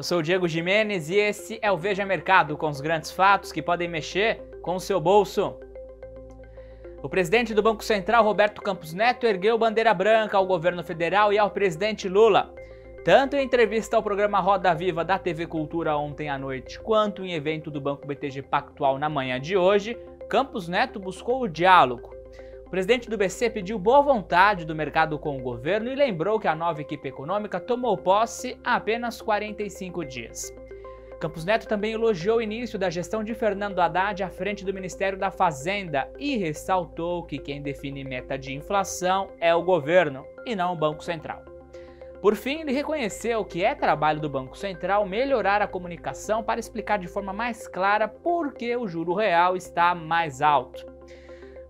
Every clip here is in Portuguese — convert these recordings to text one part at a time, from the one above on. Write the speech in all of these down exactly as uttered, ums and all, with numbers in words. Eu sou o Diego Jimenez e esse é o Veja Mercado, com os grandes fatos que podem mexer com o seu bolso. O presidente do Banco Central, Roberto Campos Neto, ergueu bandeira branca ao governo federal e ao presidente Lula. Tanto em entrevista ao programa Roda Viva da T V Cultura ontem à noite, quanto em evento do Banco B T G Pactual na manhã de hoje, Campos Neto buscou o diálogo. O presidente do B C pediu boa vontade do mercado com o governo e lembrou que a nova equipe econômica tomou posse há apenas quarenta e cinco dias. Campos Neto também elogiou o início da gestão de Fernando Haddad à frente do Ministério da Fazenda e ressaltou que quem define meta de inflação é o governo e não o Banco Central. Por fim, ele reconheceu que é trabalho do Banco Central melhorar a comunicação para explicar de forma mais clara por que o juro real está mais alto.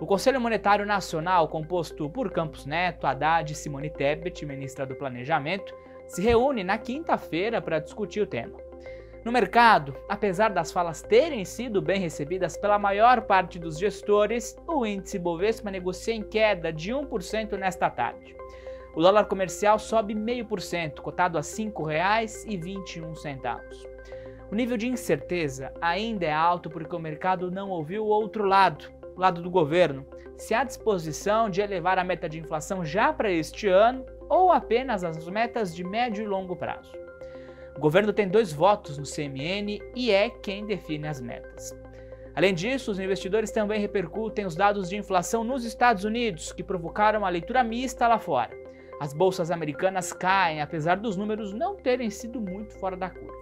O Conselho Monetário Nacional, composto por Campos Neto, Haddad e Simone Tebet, ministra do Planejamento, se reúne na quinta-feira para discutir o tema. No mercado, apesar das falas terem sido bem recebidas pela maior parte dos gestores, o índice Bovespa negocia em queda de um por cento nesta tarde. O dólar comercial sobe zero vírgula cinco por cento, cotado a cinco reais e vinte e um centavos. O nível de incerteza ainda é alto porque o mercado não ouviu o outro lado, o lado do governo, se há disposição de elevar a meta de inflação já para este ano ou apenas as metas de médio e longo prazo. O governo tem dois votos no C M N e é quem define as metas. Além disso, os investidores também repercutem os dados de inflação nos Estados Unidos, que provocaram uma leitura mista lá fora. As bolsas americanas caem, apesar dos números não terem sido muito fora da curva.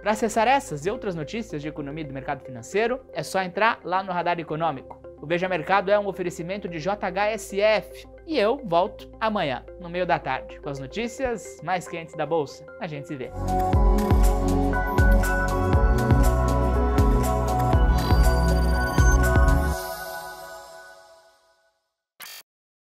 Para acessar essas e outras notícias de economia e do mercado financeiro, é só entrar lá no Radar Econômico. O Veja Mercado é um oferecimento de J H S F e eu volto amanhã, no meio da tarde, com as notícias mais quentes da bolsa. A gente se vê.